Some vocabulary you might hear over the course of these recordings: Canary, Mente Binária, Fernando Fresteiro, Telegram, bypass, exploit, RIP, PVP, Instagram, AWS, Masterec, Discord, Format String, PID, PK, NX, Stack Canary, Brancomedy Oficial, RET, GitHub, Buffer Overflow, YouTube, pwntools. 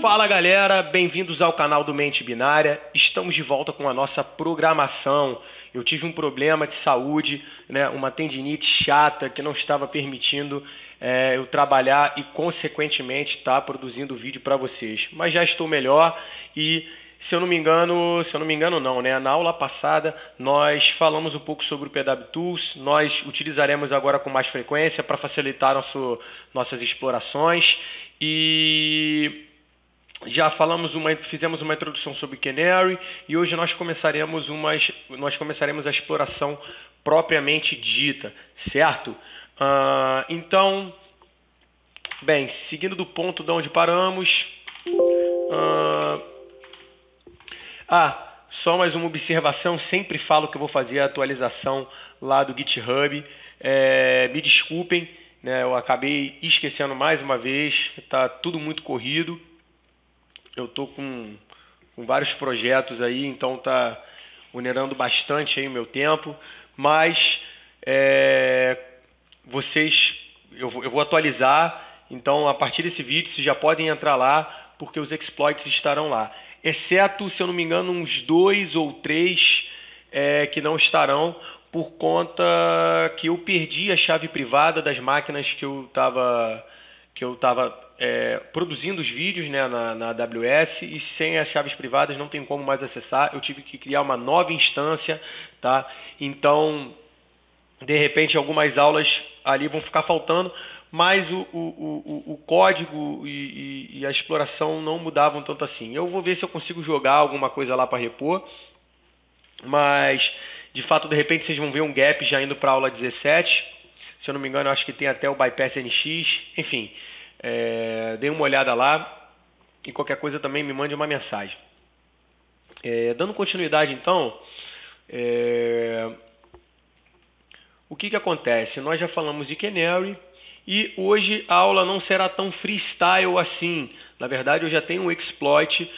Fala galera, bem-vindos ao canal do Mente Binária. Estamos de volta com a nossa programação. Eu tive um problema de saúde, né, uma tendinite chata que não estava permitindo eu trabalhar e consequentemente estar produzindo vídeo para vocês. Mas já estou melhor e se eu não me engano, na aula passada nós falamos um pouco sobre o pwntools, nós utilizaremos agora com mais frequência para facilitar nossas explorações e já fizemos uma introdução sobre Canary e hoje nós começaremos a exploração propriamente dita, certo? Então, bem, seguindo do ponto de onde paramos... só mais uma observação, sempre falo que eu vou fazer a atualização lá do GitHub, me desculpem, né, eu acabei esquecendo mais uma vez, tá tudo muito corrido, eu tô com vários projetos aí, então tá onerando bastante aí o meu tempo, mas eu vou atualizar, então a partir desse vídeo vocês já podem entrar lá, porque os exploits estarão lá. Exceto, se eu não me engano, uns 2 ou 3 que não estarão por conta que eu perdi a chave privada das máquinas que eu estava produzindo os vídeos, né, na AWS, e sem as chaves privadas não tem como mais acessar. Eu tive que criar uma nova instância, tá? Então, de repente, algumas aulas ali vão ficar faltando, mas o código e a exploração não mudavam tanto assim. Eu vou ver se eu consigo jogar alguma coisa lá para repor, mas de fato, de repente, vocês vão ver um gap já indo para a aula 17, se eu não me engano, eu acho que tem até o bypass NX, enfim, dê uma olhada lá e qualquer coisa também me mande uma mensagem. Dando continuidade então, o que acontece? Nós já falamos de Canary, e hoje a aula não será tão freestyle assim. Na verdade, eu já tenho um exploit, o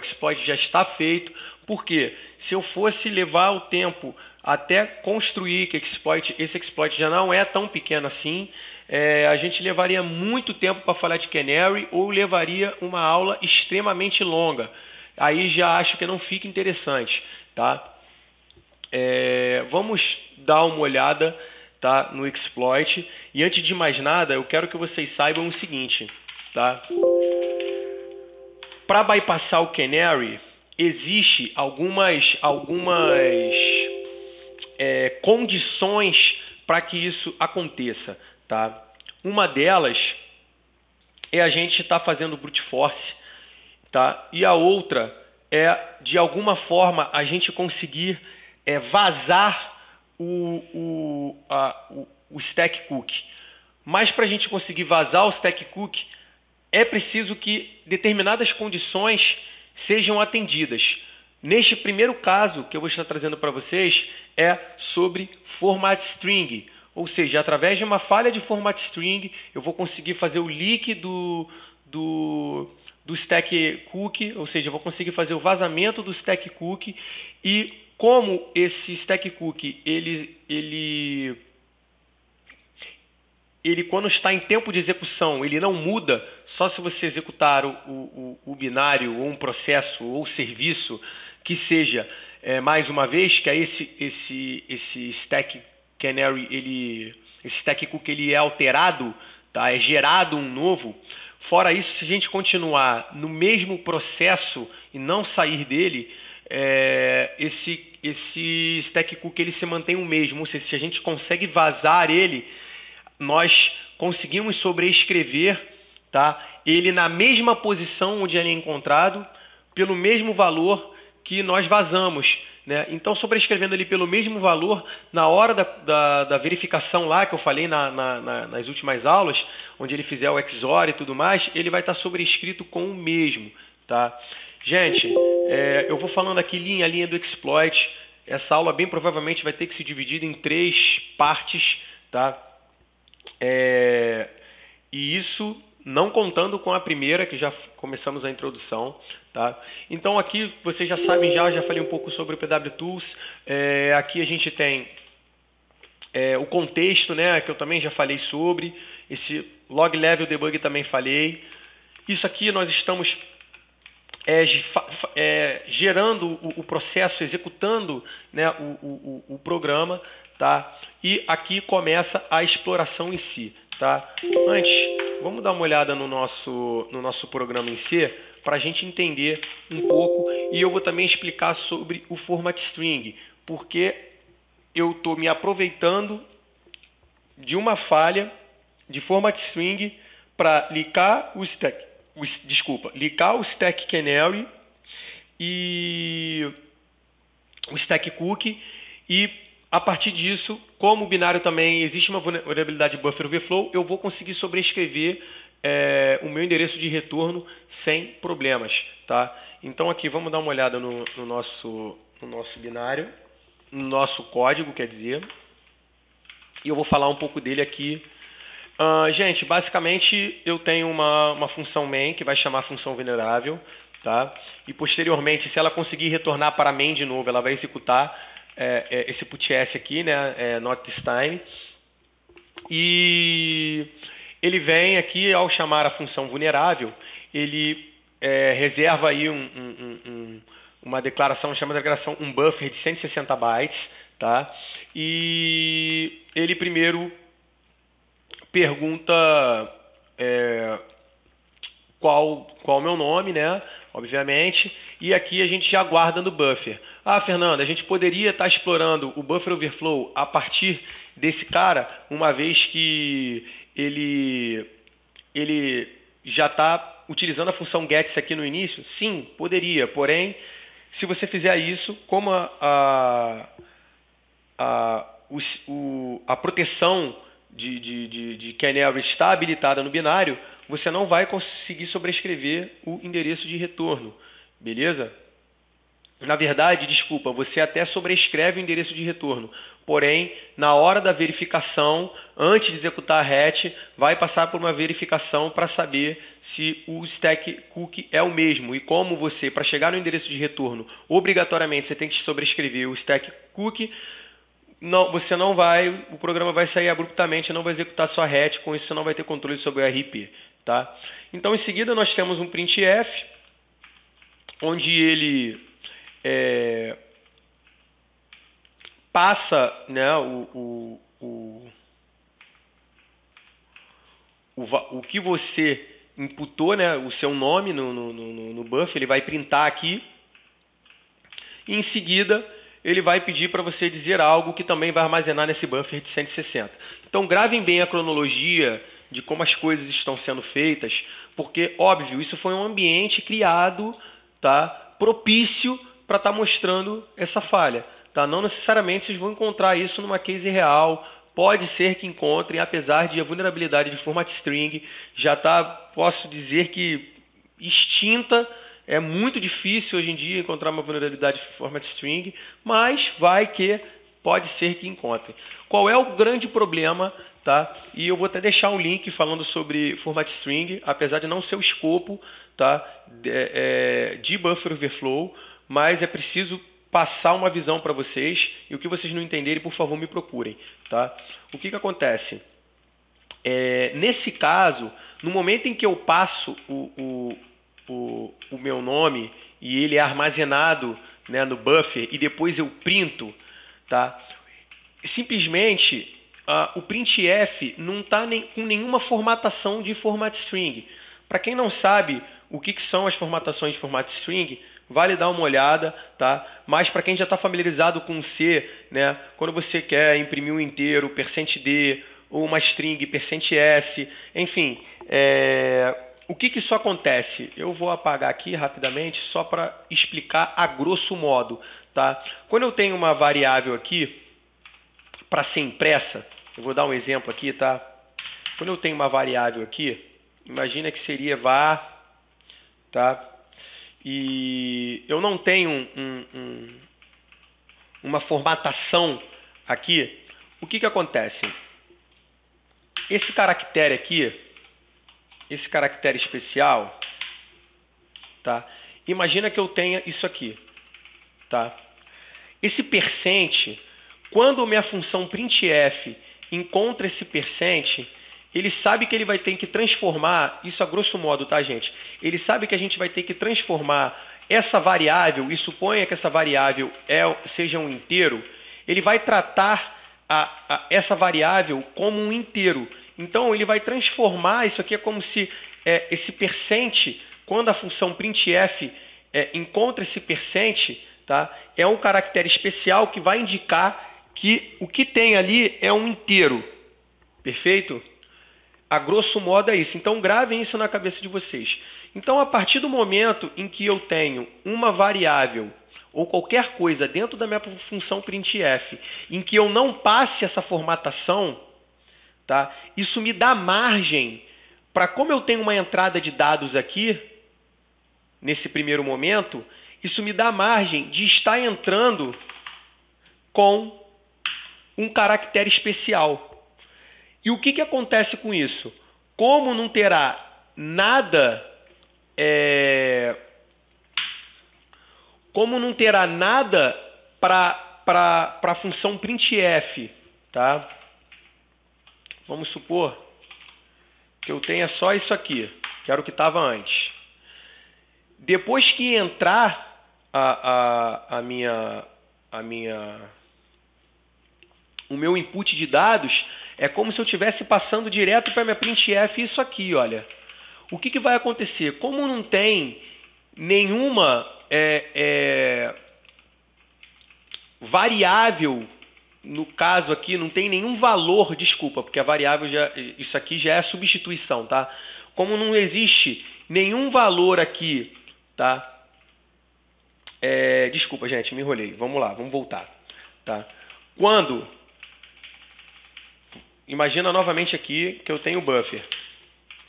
exploit já está feito, porque se eu fosse levar o tempo até construir esse exploit já não é tão pequeno assim, a gente levaria muito tempo para falar de Canary ou levaria uma aula extremamente longa. Aí já acho que não fica interessante, tá? Vamos dar uma olhada, tá, no exploit. E antes de mais nada, eu quero que vocês saibam o seguinte, tá? Para bypassar o Canary, existe algumas condições para que isso aconteça, tá? Uma delas é a gente estar fazendo brute force, tá? E a outra é, de alguma forma, a gente conseguir vazar o stack cookie. Mas para a gente conseguir vazar o stack cookie, é preciso que determinadas condições sejam atendidas. Neste primeiro caso que eu vou estar trazendo para vocês é sobre format string, ou seja, através de uma falha de format string eu vou conseguir fazer o leak do stack cookie, ou seja, eu vou conseguir fazer o vazamento do stack cookie. E como esse stack cookie, ele quando está em tempo de execução, ele não muda, só se você executar o binário ou um processo ou serviço que seja, mais uma vez, que é esse stack canary, esse stack cookie ele é alterado, tá? É gerado um novo. Fora isso, se a gente continuar no mesmo processo e não sair dele, esse stack cookie ele se mantém o mesmo, ou seja, se a gente consegue vazar ele, nós conseguimos sobreescrever, tá, ele na mesma posição onde ele é encontrado, pelo mesmo valor que nós vazamos, né? Então, sobreescrevendo ele pelo mesmo valor, na hora da verificação lá que eu falei nas últimas aulas, onde ele fizer o XOR e tudo mais, ele vai estar sobrescrito com o mesmo, tá? Gente, eu vou falando aqui linha a linha do exploit. Essa aula bem provavelmente vai ter que ser dividida em 3 partes, tá? E isso não contando com a primeira, que já começamos a introdução, tá? Então aqui vocês já sabem, já falei um pouco sobre o pwntools. Aqui a gente tem o contexto, né, que eu também já falei sobre, esse log level debug também falei. Isso aqui nós estamos gerando o processo, executando, né, o programa, tá? E aqui começa a exploração em si, tá? Antes, vamos dar uma olhada no nosso programa em si, para a gente entender um pouco, e eu vou também explicar sobre o Format String, porque eu estou me aproveitando de uma falha de Format String para linkar o Stack Canary e o Stack Cookie, e a partir disso, como o binário também existe uma vulnerabilidade Buffer Overflow, eu vou conseguir sobrescrever o meu endereço de retorno sem problemas, tá? Então aqui vamos dar uma olhada no nosso binário, no nosso código, quer dizer, e eu vou falar um pouco dele aqui. Gente, basicamente eu tenho uma função main que vai chamar função vulnerável, tá? E posteriormente, se ela conseguir retornar para main de novo, ela vai executar esse putS aqui, né? Not this time. E ele vem aqui, ao chamar a função vulnerável, ele reserva aí uma declaração, chama de declaração, um buffer de 160 bytes, tá? E ele primeiro pergunta qual o meu nome, né? Obviamente. E aqui a gente já guarda no buffer. Ah, Fernando, a gente poderia estar explorando o Buffer Overflow a partir desse cara, uma vez que ele já está utilizando a função gets aqui no início? Sim, poderia. Porém, se você fizer isso, como a proteção de Canary está habilitada no binário, você não vai conseguir sobrescrever o endereço de retorno, beleza? Na verdade, desculpa, você até sobrescreve o endereço de retorno, porém, na hora da verificação, antes de executar a RET, vai passar por uma verificação para saber se o stack cookie é o mesmo. E como você, para chegar no endereço de retorno, obrigatoriamente você tem que sobrescrever o stack cookie, não, você não vai, o programa vai sair abruptamente, não vai executar sua RET, com isso você não vai ter controle sobre o RIP, tá? Então, em seguida, nós temos um printf, onde ele passa, né, o que você imputou, né, o seu nome no buff, ele vai printar aqui, e em seguida ele vai pedir para você dizer algo que também vai armazenar nesse buffer de 160. Então, gravem bem a cronologia de como as coisas estão sendo feitas, porque, óbvio, isso foi um ambiente criado, tá, propício para estar mostrando essa falha. Tá? Não necessariamente vocês vão encontrar isso numa case real, pode ser que encontrem, apesar de a vulnerabilidade de Format String já tá, posso dizer que extinta. É muito difícil hoje em dia encontrar uma vulnerabilidade Format String, mas vai que pode ser que encontre. Qual é o grande problema, tá? E eu vou até deixar um link falando sobre Format String, apesar de não ser o escopo, tá, de Buffer Overflow, mas é preciso passar uma visão para vocês, e o que vocês não entenderem, por favor, me procurem, tá? O que acontece? Nesse caso, no momento em que eu passo o meu nome e ele é armazenado, né, no buffer, e depois eu printo, tá? Simplesmente o printf não está com nenhuma formatação de Format String. Para quem não sabe o que são as formatações de Format String, vale dar uma olhada, tá? Mas para quem já está familiarizado com C, né, quando você quer imprimir um inteiro, %d, ou uma string, %s, enfim, o que isso acontece? Eu vou apagar aqui rapidamente só para explicar a grosso modo, tá? Quando eu tenho uma variável aqui para ser impressa, eu vou dar um exemplo aqui, tá? Quando eu tenho uma variável aqui, imagina que seria var, tá? E eu não tenho uma formatação aqui. O que acontece? Esse caractere aqui, esse caractere especial, tá? Imagina que eu tenha isso aqui, tá? Esse percent, Quando minha função printf encontra esse percent, ele sabe que ele vai ter que transformar, isso a grosso modo, tá, gente? Ele sabe que a gente vai ter que transformar essa variável, e suponha que essa variável seja um inteiro, ele vai tratar essa variável como um inteiro. Então, ele vai transformar, isso aqui é como se esse percent, quando a função printf encontra esse percent, tá, é um caractere especial que vai indicar que o que tem ali é um inteiro. Perfeito? A grosso modo é isso. Então, gravem isso na cabeça de vocês. Então, a partir do momento em que eu tenho uma variável ou qualquer coisa dentro da minha função printf, em que eu não passe essa formatação, tá? Isso me dá margem para, como eu tenho uma entrada de dados aqui, nesse primeiro momento, isso me dá margem de estar entrando com um caractere especial. E o que, que acontece com isso? Como não terá nada... Como não terá nada para a função printf, tá? Vamos supor que eu tenha só isso aqui, que era o que estava antes. Depois que entrar o meu input de dados, é como se eu estivesse passando direto para minha printf isso aqui, olha. O que, que vai acontecer? Como não tem nenhuma variável, no caso aqui, não tem nenhum valor, desculpa, porque a variável, isso aqui já é substituição, tá? Como não existe nenhum valor aqui, tá? Desculpa, gente, me enrolei. Vamos lá, vamos voltar, tá? Quando... Imagina novamente aqui que eu tenho buffer,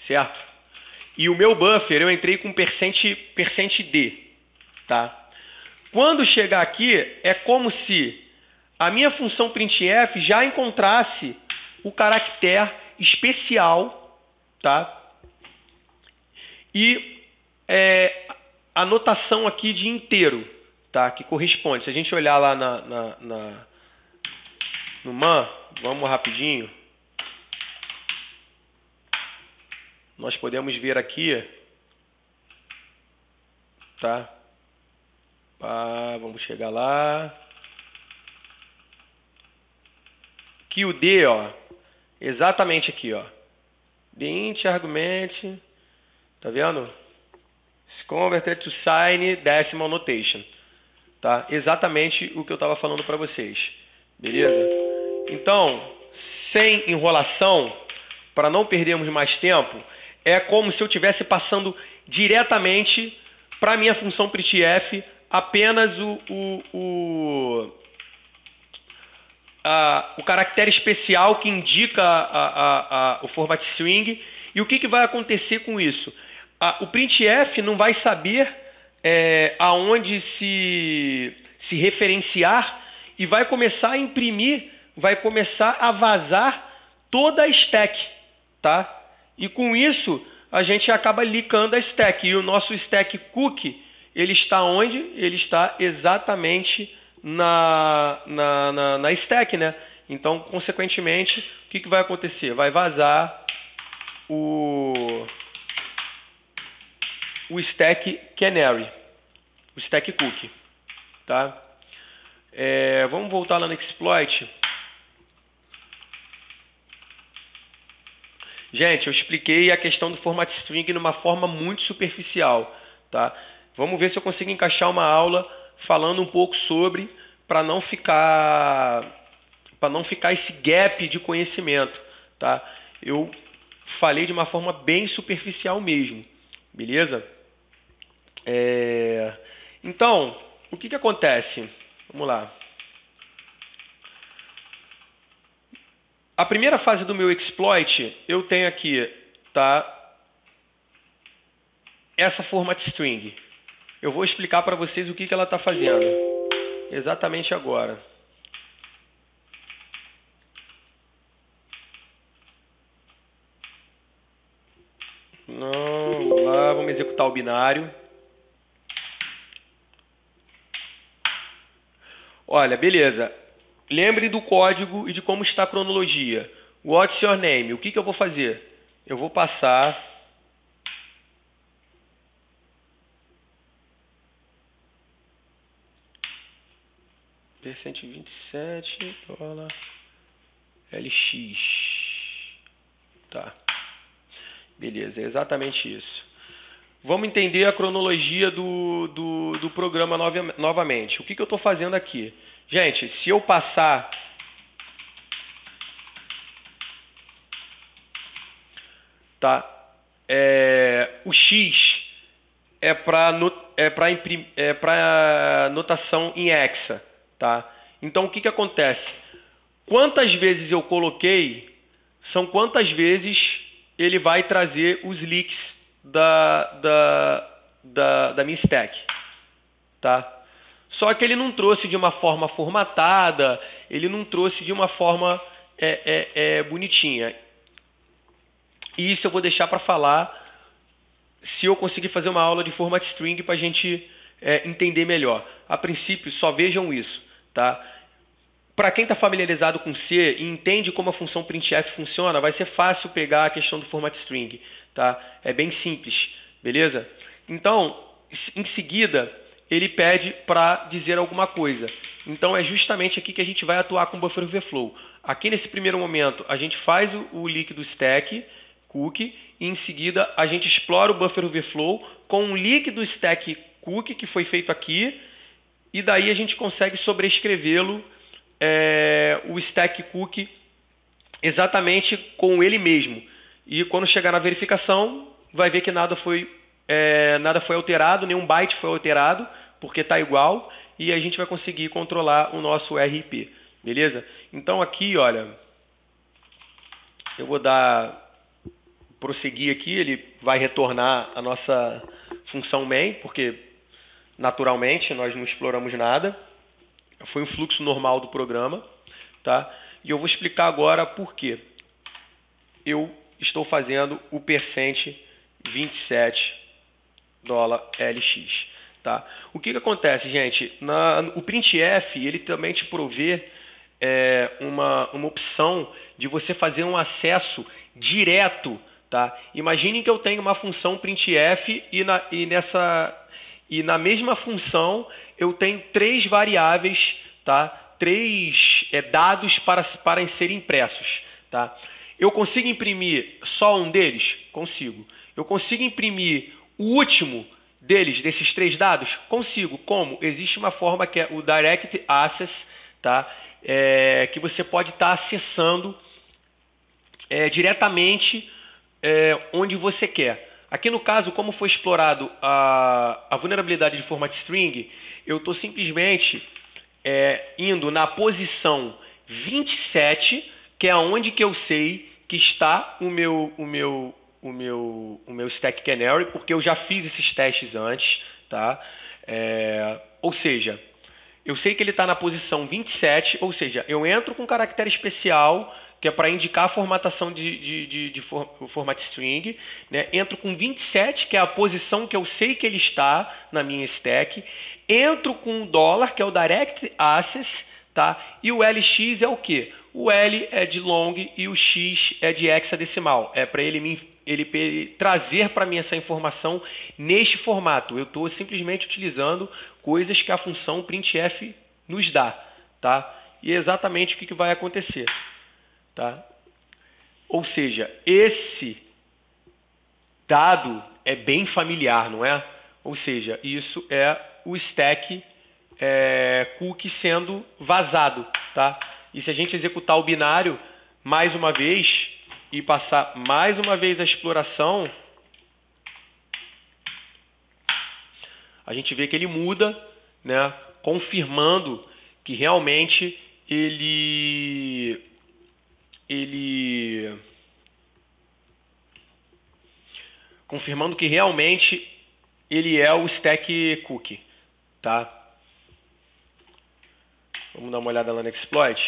certo? E o meu buffer, eu entrei com percent D, tá? Quando chegar aqui, é como se a minha função printf já encontrasse o caractere especial, tá? E a notação aqui de inteiro, tá? Que corresponde. Se a gente olhar lá no man, vamos rapidinho. Nós podemos ver aqui, tá? Vamos chegar lá. Que o D, ó, exatamente aqui, ó. The int argument, tá vendo? Converted to sign decimal notation, tá? Exatamente o que eu estava falando para vocês, beleza? Então, sem enrolação, para não perdermos mais tempo. É como se eu estivesse passando diretamente para a minha função printf apenas o caractere especial que indica o format string. E o que, que vai acontecer com isso? O printf não vai saber aonde se referenciar e vai começar a imprimir, vai começar a vazar toda a stack, tá? E com isso, a gente acaba licando a stack. E o nosso stack cookie, ele está onde? Ele está exatamente na stack, né? Então, consequentemente, o que, que vai acontecer? Vai vazar o stack canary, o stack cookie, tá? Vamos voltar lá no exploit. Gente, eu expliquei a questão do format string de uma forma muito superficial, tá? Vamos ver se eu consigo encaixar uma aula falando um pouco sobre, para não ficar esse gap de conhecimento, tá? Eu falei de uma forma bem superficial mesmo, beleza? Então, o que acontece? Vamos lá. A primeira fase do meu exploit, eu tenho aqui, tá, essa format string. Eu vou explicar para vocês o que ela está fazendo exatamente agora. Não, vamos lá, vamos executar o binário. Olha, beleza. Lembre do código e de como está a cronologia. What's your name? O que, que eu vou fazer? Eu vou passar $127 LX. Tá. Beleza, é exatamente isso. Vamos entender a cronologia do programa novamente. O que, que eu estou fazendo aqui? Gente, se eu passar o X é para notação em hexa. Tá? Então, o que, que acontece? Quantas vezes eu coloquei são quantas vezes ele vai trazer os leaks da minha stack, tá? Só que ele não trouxe de uma forma formatada, ele não trouxe de uma forma bonitinha. E isso eu vou deixar para falar se eu conseguir fazer uma aula de Format String para a gente entender melhor. A princípio, só vejam isso, tá? Para quem está familiarizado com C e entende como a função printf funciona, vai ser fácil pegar a questão do format string. Tá? É bem simples, beleza? Então, em seguida, ele pede para dizer alguma coisa. Então, é justamente aqui que a gente vai atuar com o Buffer Overflow. Aqui, nesse primeiro momento, a gente faz o leak do stack, cookie, e em seguida, a gente explora o Buffer Overflow com o leak do stack cookie, que foi feito aqui, e daí a gente consegue sobrescrevê-lo o stack cookie exatamente com ele mesmo. E quando chegar na verificação, vai ver que nada foi alterado, nenhum byte foi alterado, porque está igual, e a gente vai conseguir controlar o nosso RIP. Beleza? Então aqui, olha, eu vou prosseguir aqui, ele vai retornar a nossa função main, porque naturalmente nós não exploramos nada. Foi um fluxo normal do programa, tá? E eu vou explicar agora por que eu estou fazendo o $27 LX, tá? O que acontece, gente? O printf, ele também te provê uma opção de você fazer um acesso direto, tá? Imagine que eu tenho uma função printf e na mesma função eu tenho 3 variáveis, tá? 3 dados para serem impressos, tá? Eu consigo imprimir só um deles? Consigo. Eu consigo imprimir o último deles, desses 3 dados? Consigo. Como? Existe uma forma que é o Direct Access, tá? Que você pode estar acessando diretamente onde você quer. Aqui no caso, como foi explorado a vulnerabilidade de format string, eu estou simplesmente indo na posição 27, que é onde que eu sei que está o meu Stack Canary, porque eu já fiz esses testes antes, tá? Ou seja, eu sei que ele está na posição 27, ou seja, eu entro com caractere especial, que é para indicar a formatação de format string, né? Entro com 27, que é a posição que eu sei que ele está na minha stack, entro com o $, que é o direct access, tá? E o LX é o quê? O L é de long e o X é de hexadecimal, é para ele trazer para mim essa informação neste formato. Eu estou simplesmente utilizando coisas que a função printf nos dá, tá? E é exatamente o que vai acontecer. Tá? Ou seja, esse dado é bem familiar, não é? Ou seja, isso é o stack cookie sendo vazado. Tá? E se a gente executar o binário mais uma vez e passar mais uma vez a exploração, a gente vê que ele muda, né? Confirmando que realmente ele é o stack cookie, tá? Vamos dar uma olhada lá no exploit.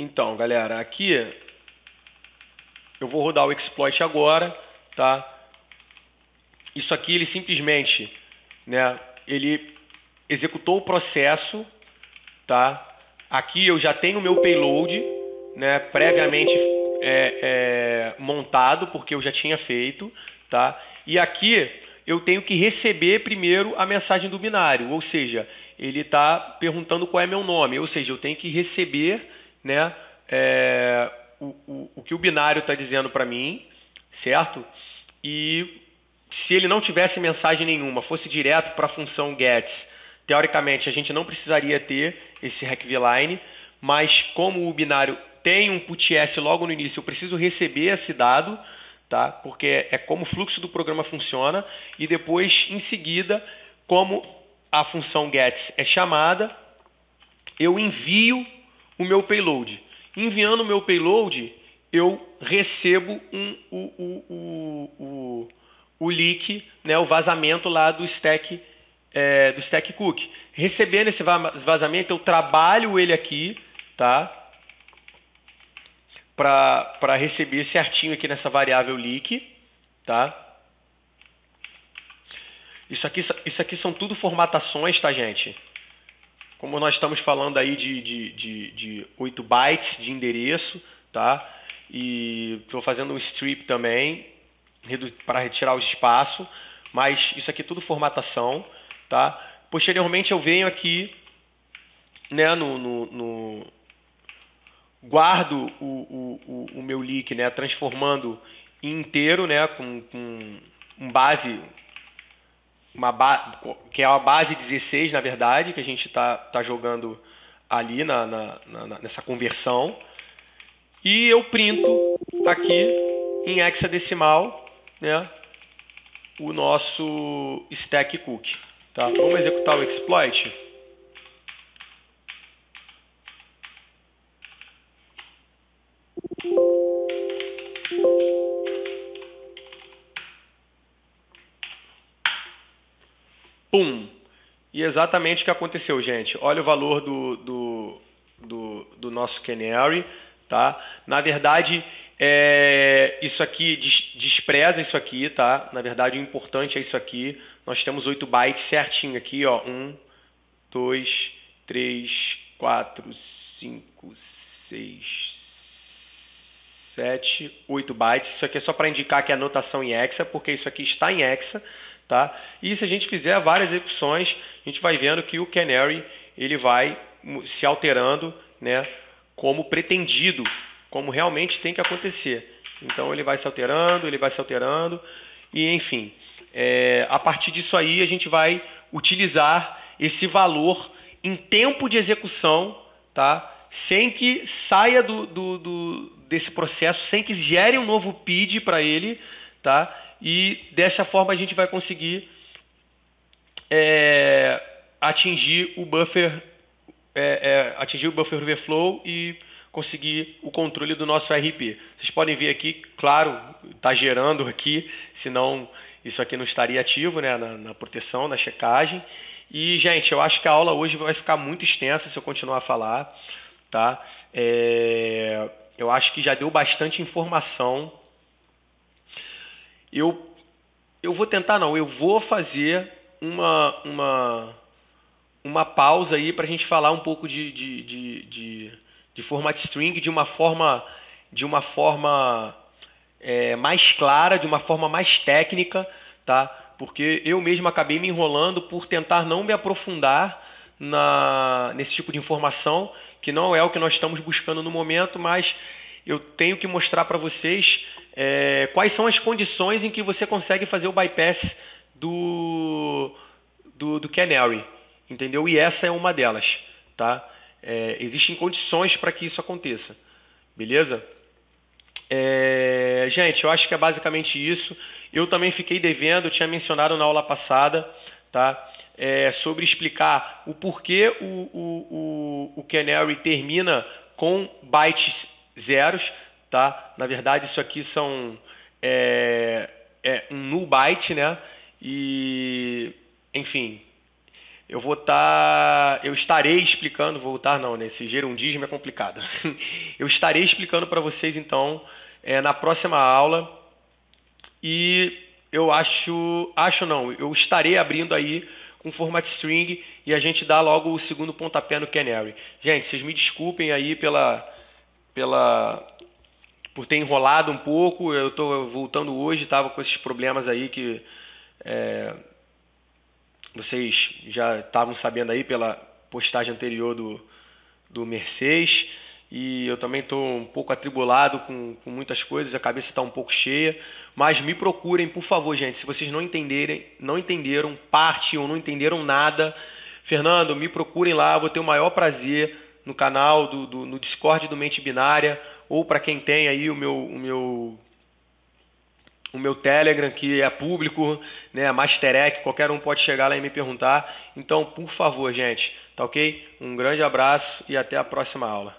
Então, galera, aqui eu vou rodar o exploit agora, tá? Isso aqui ele simplesmente, né, ele executou o processo, tá? Aqui eu já tenho o meu payload, né, previamente montado, porque eu já tinha feito, tá? E aqui eu tenho que receber primeiro a mensagem do binário, ou seja, ele está perguntando qual é meu nome, ou seja, eu tenho que receber, né, o que o binário está dizendo para mim, certo? E se ele não tivesse mensagem nenhuma, fosse direto para a função gets, teoricamente a gente não precisaria ter esse requv-line, mas como o binário tem um putS logo no início, eu preciso receber esse dado, tá? Porque é como o fluxo do programa funciona, e depois, em seguida, como a função gets é chamada, eu envio o meu payload. Enviando o meu payload, eu recebo o leak, né, o vazamento lá do stack cookie. Recebendo esse vazamento, eu trabalho ele aqui, tá? Para receber certinho aqui nessa variável leak, tá? Isso aqui são tudo formatações, tá, gente? Como nós estamos falando aí de 8 bytes de endereço, tá? E estou fazendo um strip também para retirar o espaço, mas isso aqui é tudo formatação, tá? Posteriormente eu venho aqui, né, guardo o meu leak, né, transformando em inteiro, né, com um base, que é a base 16, na verdade, que a gente tá jogando ali nessa conversão. E eu printo aqui em hexadecimal, né, o nosso stack cookie. Tá? Vamos executar o exploit. Pum! E exatamente o que aconteceu, gente. Olha o valor do nosso Canary, tá? Na verdade, isso aqui despreza isso aqui, tá? Na verdade, o importante é isso aqui. Nós temos 8 bytes certinho aqui, ó. 1, 2, 3, 4, 5, 6, 7, 8 bytes. Isso aqui é só para indicar que é anotação em hexa, porque isso aqui está em hexa. Tá? E se a gente fizer várias execuções, a gente vai vendo que o Canary ele vai se alterando, né, como pretendido, como realmente tem que acontecer. Então ele vai se alterando, e enfim, a partir disso aí a gente vai utilizar esse valor em tempo de execução, tá? Sem que saia desse processo, sem que gere um novo PID para ele, tá? E dessa forma a gente vai conseguir atingir o buffer, atingir o buffer overflow e conseguir o controle do nosso RIP. Vocês podem ver aqui, claro, está gerando aqui, senão isso aqui não estaria ativo, né, na proteção, na checagem. E, gente, eu acho que a aula hoje vai ficar muito extensa se eu continuar a falar, tá? Eu acho que já deu bastante informação. Eu vou tentar, não, eu vou fazer uma pausa aí para a gente falar um pouco de format string de uma forma mais clara, de uma forma mais técnica, tá? Porque eu mesmo acabei me enrolando por tentar não me aprofundar nesse tipo de informação, que não é o que nós estamos buscando no momento, mas eu tenho que mostrar para vocês quais são as condições em que você consegue fazer o bypass do Canary, entendeu? E essa é uma delas, tá? Existem condições para que isso aconteça, beleza? Gente, eu acho que é basicamente isso. Eu também fiquei devendo, eu tinha mencionado na aula passada, tá? Sobre explicar o porquê o Canary termina com bytes zeros, tá? Na verdade, isso aqui são um null byte, né? E enfim, Eu estarei explicando, voltar não, né? Esse gerundismo é complicado. Eu estarei explicando para vocês, então, na próxima aula. E eu eu estarei abrindo aí com Format String e a gente dá logo o segundo pontapé no Canary. Gente, vocês me desculpem aí por ter enrolado um pouco. Eu estou voltando hoje, estava com esses problemas aí que... vocês já estavam sabendo aí pela postagem anterior do Mercedes, e eu também estou um pouco atribulado com muitas coisas, a cabeça está um pouco cheia, mas me procurem, por favor, gente, se vocês não entenderam parte ou não entenderam nada, Fernando, me procurem lá, eu vou ter o maior prazer no canal, no Discord do Mente Binária, ou para quem tem aí o meu Telegram, que é público, né, Masterec, qualquer um pode chegar lá e me perguntar. Então, por favor, gente, tá ok? Um grande abraço e até a próxima aula.